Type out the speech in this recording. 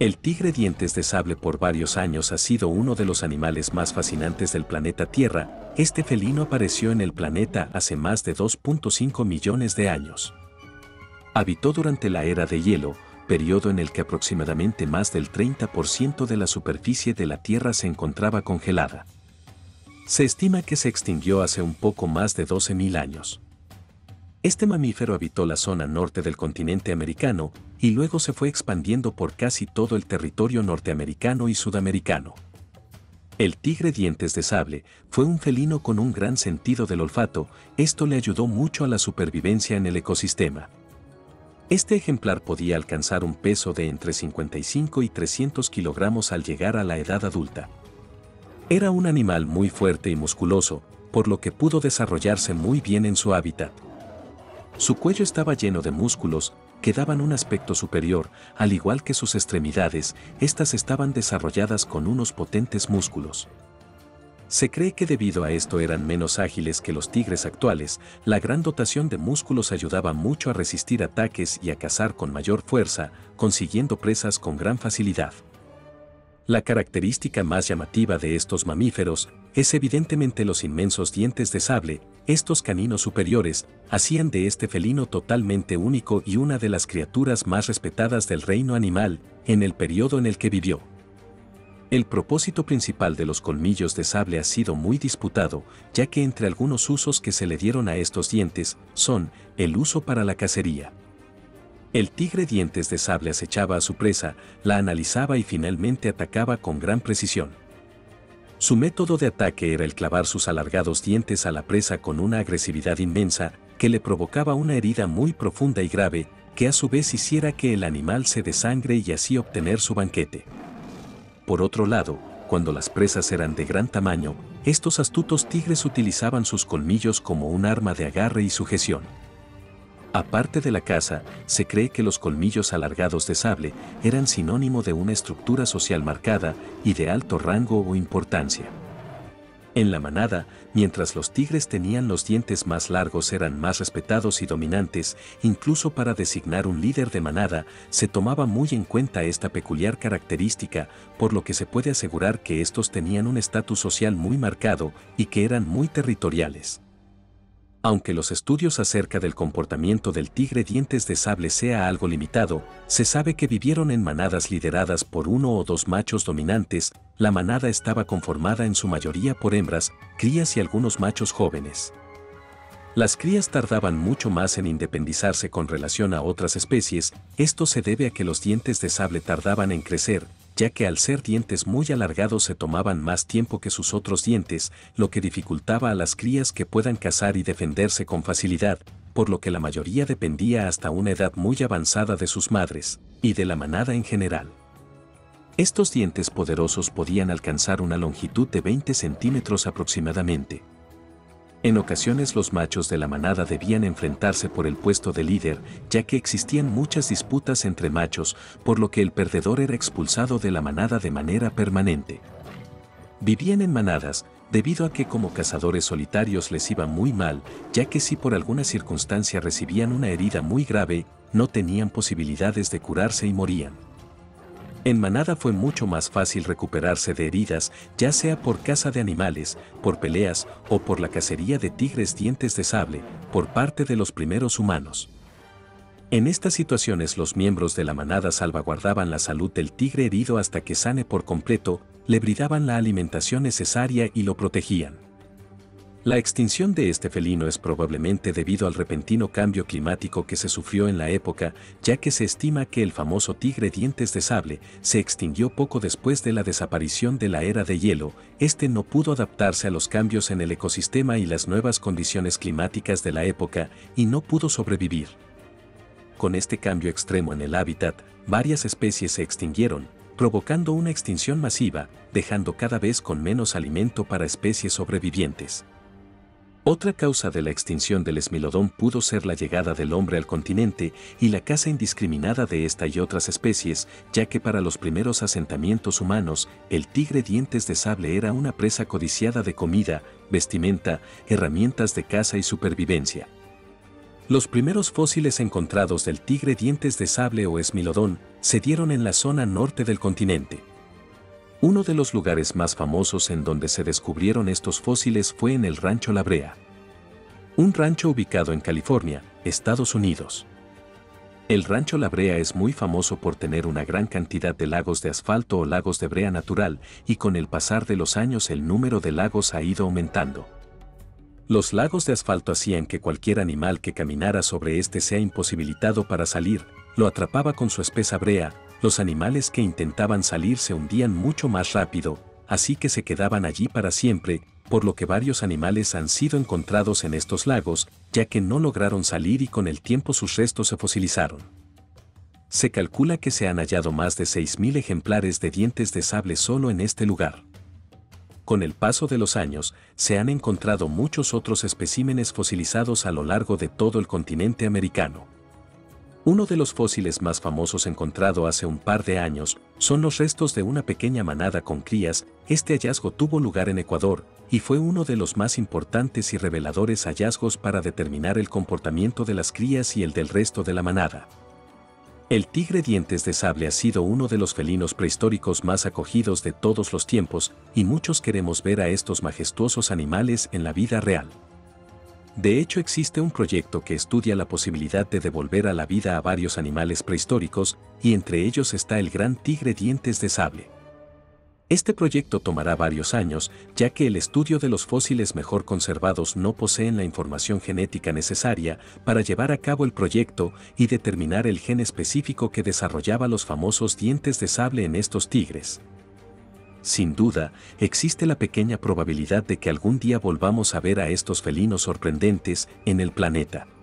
El tigre dientes de sable por varios años ha sido uno de los animales más fascinantes del planeta Tierra. Este felino apareció en el planeta hace más de 2.5 millones de años. Habitó durante la era de hielo, periodo en el que aproximadamente más del 30% de la superficie de la Tierra se encontraba congelada. Se estima que se extinguió hace un poco más de 12.000 años. Este mamífero habitó la zona norte del continente americano y luego se fue expandiendo por casi todo el territorio norteamericano y sudamericano. El tigre dientes de sable fue un felino con un gran sentido del olfato, esto le ayudó mucho a la supervivencia en el ecosistema. Este ejemplar podía alcanzar un peso de entre 55 y 300 kilogramos al llegar a la edad adulta. Era un animal muy fuerte y musculoso, por lo que pudo desarrollarse muy bien en su hábitat. Su cuello estaba lleno de músculos, que daban un aspecto superior, al igual que sus extremidades, estas estaban desarrolladas con unos potentes músculos. Se cree que debido a esto eran menos ágiles que los tigres actuales, la gran dotación de músculos ayudaba mucho a resistir ataques y a cazar con mayor fuerza, consiguiendo presas con gran facilidad. La característica más llamativa de estos mamíferos es evidentemente los inmensos dientes de sable, estos caninos superiores hacían de este felino totalmente único y una de las criaturas más respetadas del reino animal en el periodo en el que vivió. El propósito principal de los colmillos de sable ha sido muy disputado, ya que entre algunos usos que se le dieron a estos dientes son el uso para la cacería. El tigre dientes de sable acechaba a su presa, la analizaba y finalmente atacaba con gran precisión. Su método de ataque era el clavar sus alargados dientes a la presa con una agresividad inmensa que le provocaba una herida muy profunda y grave, que a su vez hiciera que el animal se desangre y así obtener su banquete. Por otro lado, cuando las presas eran de gran tamaño, estos astutos tigres utilizaban sus colmillos como un arma de agarre y sujeción. Aparte de la caza, se cree que los colmillos alargados de sable eran sinónimo de una estructura social marcada y de alto rango o importancia. En la manada, mientras los tigres tenían los dientes más largos eran más respetados y dominantes, incluso para designar un líder de manada, se tomaba muy en cuenta esta peculiar característica, por lo que se puede asegurar que estos tenían un estatus social muy marcado y que eran muy territoriales. Aunque los estudios acerca del comportamiento del tigre dientes de sable sea algo limitado, se sabe que vivieron en manadas lideradas por uno o dos machos dominantes, la manada estaba conformada en su mayoría por hembras, crías y algunos machos jóvenes. Las crías tardaban mucho más en independizarse con relación a otras especies, esto se debe a que los dientes de sable tardaban en crecer, ya que al ser dientes muy alargados se tomaban más tiempo que sus otros dientes, lo que dificultaba a las crías que puedan cazar y defenderse con facilidad, por lo que la mayoría dependía hasta una edad muy avanzada de sus madres, y de la manada en general. Estos dientes poderosos podían alcanzar una longitud de 20 centímetros aproximadamente. En ocasiones los machos de la manada debían enfrentarse por el puesto de líder, ya que existían muchas disputas entre machos, por lo que el perdedor era expulsado de la manada de manera permanente. Vivían en manadas, debido a que como cazadores solitarios les iba muy mal, ya que si por alguna circunstancia recibían una herida muy grave, no tenían posibilidades de curarse y morían. En manada fue mucho más fácil recuperarse de heridas, ya sea por caza de animales, por peleas o por la cacería de tigres dientes de sable, por parte de los primeros humanos. En estas situaciones los miembros de la manada salvaguardaban la salud del tigre herido hasta que sane por completo, le brindaban la alimentación necesaria y lo protegían. La extinción de este felino es probablemente debido al repentino cambio climático que se sufrió en la época, ya que se estima que el famoso tigre dientes de sable se extinguió poco después de la desaparición de la era de hielo, este no pudo adaptarse a los cambios en el ecosistema y las nuevas condiciones climáticas de la época, y no pudo sobrevivir. Con este cambio extremo en el hábitat, varias especies se extinguieron, provocando una extinción masiva, dejando cada vez con menos alimento para especies sobrevivientes. Otra causa de la extinción del Smilodon pudo ser la llegada del hombre al continente y la caza indiscriminada de esta y otras especies, ya que para los primeros asentamientos humanos, el tigre dientes de sable era una presa codiciada de comida, vestimenta, herramientas de caza y supervivencia. Los primeros fósiles encontrados del tigre dientes de sable o Smilodon se dieron en la zona norte del continente. Uno de los lugares más famosos en donde se descubrieron estos fósiles fue en el Rancho La Brea, un rancho ubicado en California, Estados Unidos. El Rancho La Brea es muy famoso por tener una gran cantidad de lagos de asfalto o lagos de brea natural, y con el pasar de los años el número de lagos ha ido aumentando. Los lagos de asfalto hacían que cualquier animal que caminara sobre este sea imposibilitado para salir, lo atrapaba con su espesa brea. Los animales que intentaban salir se hundían mucho más rápido, así que se quedaban allí para siempre, por lo que varios animales han sido encontrados en estos lagos, ya que no lograron salir y con el tiempo sus restos se fosilizaron. Se calcula que se han hallado más de 6.000 ejemplares de dientes de sable solo en este lugar. Con el paso de los años, se han encontrado muchos otros especímenes fosilizados a lo largo de todo el continente americano. Uno de los fósiles más famosos encontrado hace un par de años son los restos de una pequeña manada con crías. Este hallazgo tuvo lugar en Ecuador y fue uno de los más importantes y reveladores hallazgos para determinar el comportamiento de las crías y el del resto de la manada. El tigre dientes de sable ha sido uno de los felinos prehistóricos más acogidos de todos los tiempos, y muchos queremos ver a estos majestuosos animales en la vida real. De hecho, existe un proyecto que estudia la posibilidad de devolver a la vida a varios animales prehistóricos, y entre ellos está el gran tigre dientes de sable. Este proyecto tomará varios años, ya que el estudio de los fósiles mejor conservados no poseen la información genética necesaria para llevar a cabo el proyecto y determinar el gen específico que desarrollaba los famosos dientes de sable en estos tigres. Sin duda, existe la pequeña probabilidad de que algún día volvamos a ver a estos felinos sorprendentes en el planeta.